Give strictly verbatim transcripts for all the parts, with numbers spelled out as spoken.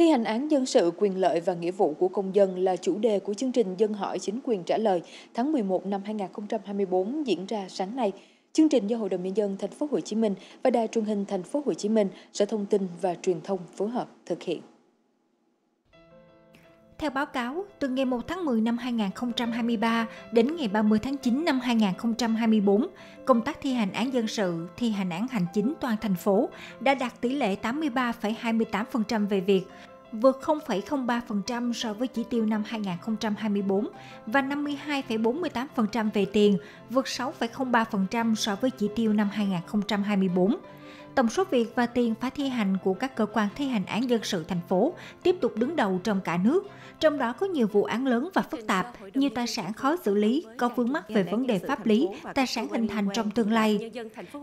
Thi hành án dân sự, quyền lợi và nghĩa vụ của công dân là chủ đề của chương trình Dân hỏi chính quyền trả lời tháng mười một năm hai nghìn không trăm hai mươi tư diễn ra sáng nay. Chương trình do Hội đồng Nhân dân Thành phố Hồ Chí Minh và Đài Truyền hình Thành phố Hồ Chí Minh, Sở Thông tin và Truyền thông phối hợp thực hiện. Theo báo cáo, từ ngày một tháng mười năm hai nghìn không trăm hai mươi ba đến ngày ba mươi tháng chín năm hai nghìn không trăm hai mươi tư, công tác thi hành án dân sự, thi hành án hành chính toàn thành phố đã đạt tỷ lệ tám mươi ba phẩy hai mươi tám phần trăm về việc, vượt không phẩy không ba phần trăm so với chỉ tiêu năm hai nghìn không trăm hai mươi tư và năm mươi hai phẩy bốn mươi tám phần trăm về tiền, vượt sáu phẩy không ba phần trăm so với chỉ tiêu năm hai nghìn không trăm hai mươi tư. Tổng số việc và tiền phải thi hành của các cơ quan thi hành án dân sự thành phố tiếp tục đứng đầu trong cả nước, trong đó có nhiều vụ án lớn và phức tạp, nhiều tài sản khó xử lý, có vướng mắc về vấn đề pháp lý, tài sản hình thành trong tương lai.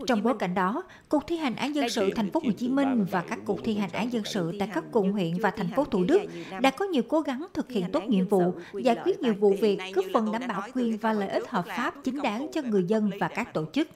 Trong bối cảnh đó, Cục Thi hành án dân sự Thành phố Hồ Chí Minh và các cục thi hành án dân sự tại các quận huyện và thành phố Thủ Đức đã có nhiều cố gắng thực hiện tốt nhiệm vụ, giải quyết nhiều vụ việc, góp phần đảm bảo quyền và lợi ích hợp pháp chính đáng cho người dân và các tổ chức.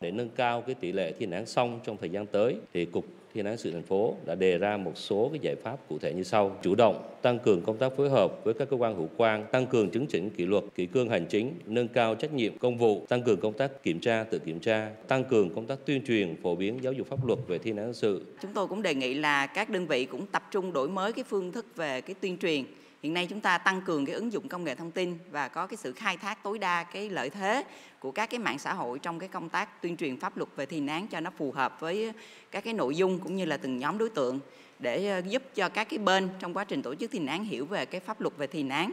Để nâng cao cái tỷ lệ thi hành án xong trong thời gian tới, thì Cục Thi hành án dân sự thành phố đã đề ra một số cái giải pháp cụ thể như sau: chủ động tăng cường công tác phối hợp với các cơ quan hữu quan, tăng cường chấn chỉnh kỷ luật, kỷ cương hành chính, nâng cao trách nhiệm công vụ, tăng cường công tác kiểm tra, tự kiểm tra, tăng cường công tác tuyên truyền, phổ biến giáo dục pháp luật về thi hành án dân sự. Chúng tôi cũng đề nghị là các đơn vị cũng tập trung đổi mới cái phương thức về cái tuyên truyền. Hiện nay chúng ta tăng cường cái ứng dụng công nghệ thông tin và có cái sự khai thác tối đa cái lợi thế của các cái mạng xã hội trong cái công tác tuyên truyền pháp luật về thi hành án cho nó phù hợp với các cái nội dung cũng như là từng nhóm đối tượng, để giúp cho các cái bên trong quá trình tổ chức thi hành án hiểu về cái pháp luật về thi hành án.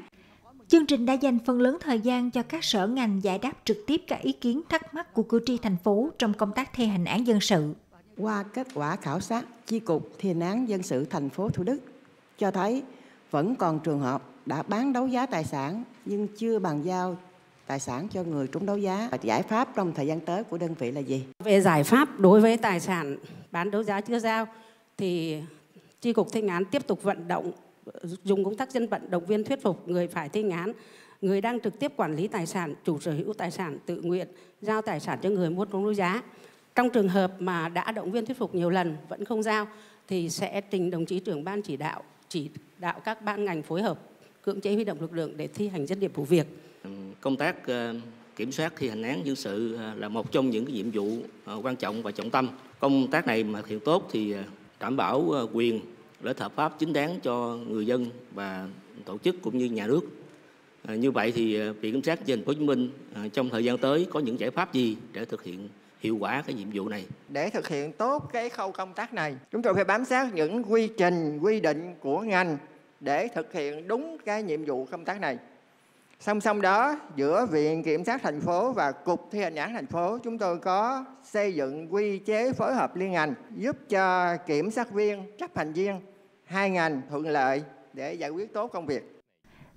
Chương trình đã dành phần lớn thời gian cho các sở ngành giải đáp trực tiếp các ý kiến thắc mắc của cử tri thành phố trong công tác thi hành án dân sự. Qua kết quả khảo sát Chi cục Thi hành án dân sự thành phố Thủ Đức cho thấy vẫn còn trường hợp đã bán đấu giá tài sản nhưng chưa bàn giao tài sản cho người trúng đấu giá. Giải pháp trong thời gian tới của đơn vị là gì? Về giải pháp đối với tài sản bán đấu giá chưa giao thì Chi cục thi hành án tiếp tục vận động, dùng công tác dân vận động viên thuyết phục người phải thi hành án, người đang trực tiếp quản lý tài sản, chủ sở hữu tài sản tự nguyện giao tài sản cho người muốn trúng đấu giá. Trong trường hợp mà đã động viên thuyết phục nhiều lần vẫn không giao thì sẽ trình đồng chí trưởng ban chỉ đạo chỉ đạo các ban ngành phối hợp cưỡng chế huy động lực lượng để thi hành dứt điểm vụ việc. Công tác kiểm soát thi hành án dân sự là một trong những cái nhiệm vụ quan trọng và trọng tâm. Công tác này mà thực hiện tốt thì đảm bảo quyền lợi ích hợp pháp chính đáng cho người dân và tổ chức cũng như nhà nước. Như vậy thì Viện Kiểm sát Thành phố Hồ Chí Minh trong thời gian tới có những giải pháp gì để thực hiện hiệu quả cái nhiệm vụ này? Để thực hiện tốt cái khâu công tác này, chúng tôi phải bám sát những quy trình, quy định của ngành để thực hiện đúng cái nhiệm vụ công tác này. Song song đó, giữa Viện Kiểm sát thành phố và Cục Thi hành án thành phố, chúng tôi có xây dựng quy chế phối hợp liên ngành giúp cho kiểm sát viên, chấp hành viên hai ngành thuận lợi để giải quyết tốt công việc.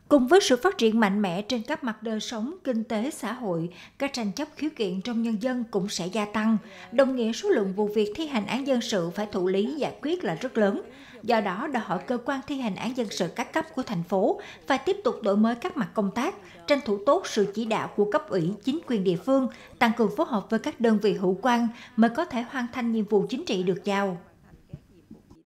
Cùng với sự phát triển mạnh mẽ trên các mặt đời sống, kinh tế, xã hội, các tranh chấp khiếu kiện trong nhân dân cũng sẽ gia tăng, đồng nghĩa số lượng vụ việc thi hành án dân sự phải thụ lý giải quyết là rất lớn. Do đó, đòi hỏi cơ quan thi hành án dân sự các cấp của thành phố phải tiếp tục đổi mới các mặt công tác, tranh thủ tốt sự chỉ đạo của cấp ủy, chính quyền địa phương, tăng cường phối hợp với các đơn vị hữu quan mới có thể hoàn thành nhiệm vụ chính trị được giao.